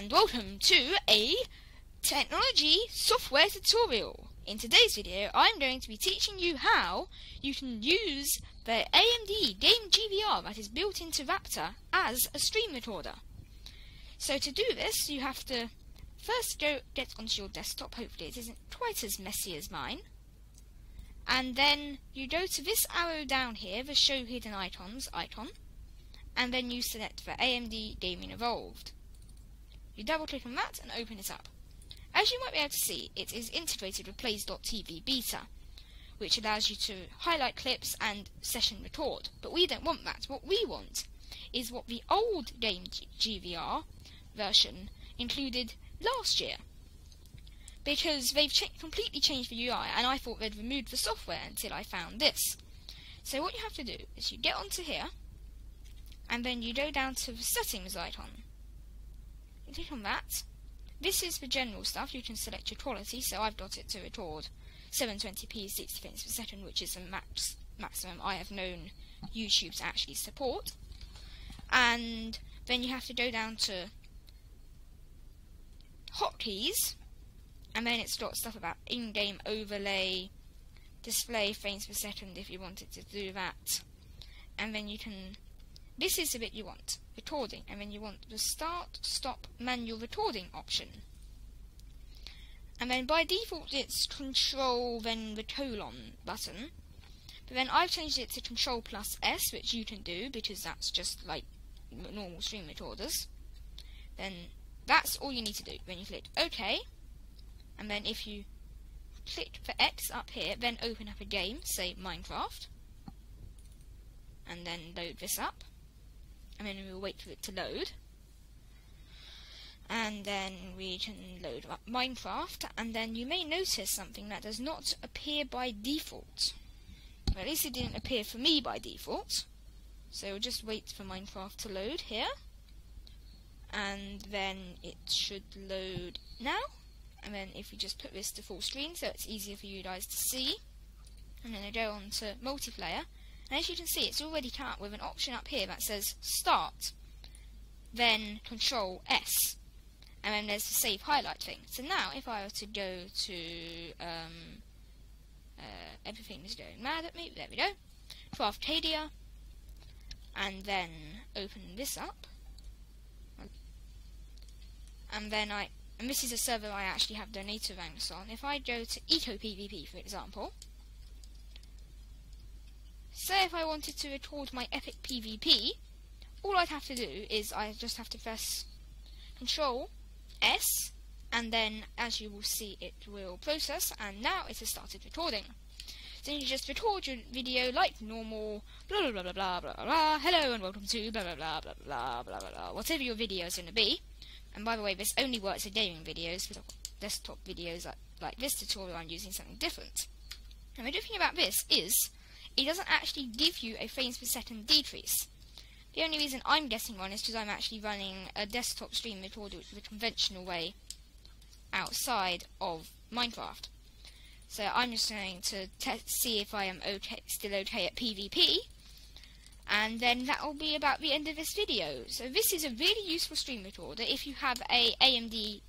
And welcome to a technology software tutorial. In today's video I'm going to be teaching you how you can use the AMD Game GVR that is built into Raptr as a stream recorder. So to do this you have to first get onto your desktop, hopefully it isn't quite as messy as mine, and then you go to this arrow down here, the show hidden icons icon, and then you select the AMD Gaming Evolved. You double click on that and open it up. As you might be able to see, it is integrated with plays.tv beta, which allows you to highlight clips and session record, but we don't want that. What we want is what the old Game GVR version included last year, because they've completely changed the UI, and I thought they'd removed the software until I found this. So what you have to do is you get onto here and then you go down to the settings icon. Click on that. This is the general stuff. You can select your quality, so I've got it to record 720p 60 frames per second, which is the maximum I have known YouTube to actually support. And then you have to go down to hotkeys, and then it's got stuff about in-game overlay, display frames per second if you wanted to do that, and then you can, this is the bit you want, recording, and then you want the start, stop, manual recording option. And then by default it's control, then the colon button. But then I've changed it to control plus S, which you can do because that's just like normal stream recorders. Then that's all you need to do. Then you click OK. And then if you click the X up here, then open up a game, say Minecraft. And then load this up. And then we'll wait for it to load, and then we can load up Minecraft, and then you may notice something that does not appear by default. Well, at least it didn't appear for me by default, so we'll just wait for Minecraft to load here, and then it should load now, and then if we just put this to full screen so it's easier for you guys to see, and then I go on to multiplayer. And as you can see, it's already come up with an option up here that says Start, then Control S, and then there's the Save Highlight thing. So now, if I were to go to everything is going mad at me. There we go. Craftadia, and then open this up, and then and this is a server I actually have donator ranks on. If I go to EcoPVP, for example. Say if I wanted to record my epic PvP, all I'd have to do is I just have to press Control S, and then as you will see it will process, and now it has started recording. So you just record your video like normal, blah blah blah blah blah blah blah, hello and welcome to blah blah blah blah blah blah blah blah, whatever your video is going to be. And by the way, this only works for gaming videos, for desktop videos like this tutorial I'm using something different. And the good thing about this is it doesn't actually give you a frames per second decrease. The only reason I'm getting one is because I'm actually running a desktop stream recorder, which is the conventional way outside of Minecraft. So I'm just going to see if I am okay, still okay at PvP, and then that will be about the end of this video. So this is a really useful stream recorder if you have a AMD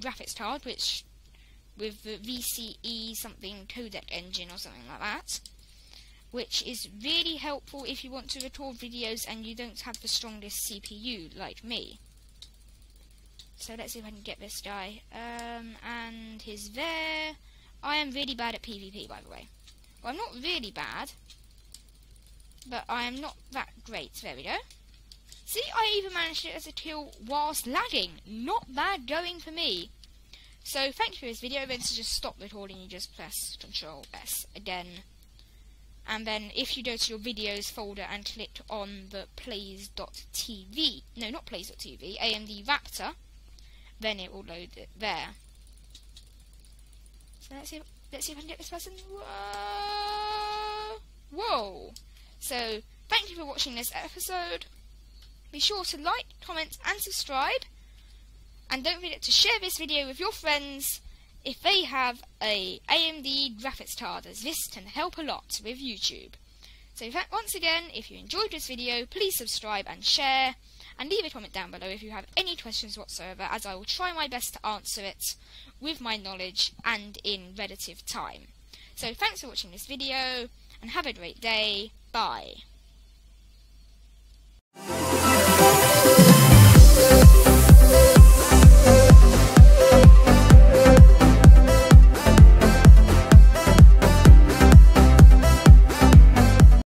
graphics card, which with the VCE something codec engine or something like that, which is really helpful if you want to record videos and you don't have the strongest CPU like me. So let's see if I can get this guy. And he's there. I am really bad at PvP, by the way. Well, I'm not really bad, but I am not that great. There we go. See, I even managed it as a kill whilst lagging. Not bad going for me. So thank you for this video. Then to just stop recording, you just press Control S again. And then if you go to your videos folder and click on the plays.tv, no, not plays.tv, AMD Raptr, then it will load it there. So let's see if I can get this person. Whoa! Whoa! So thank you for watching this episode. Be sure to like, comment and subscribe. And don't forget to share this video with your friends if they have a AMD graphics card, as this can help a lot with YouTube. So once again, if you enjoyed this video, please subscribe and share, and leave a comment down below if you have any questions whatsoever, as I will try my best to answer it with my knowledge and in relative time. So thanks for watching this video, and have a great day. Bye.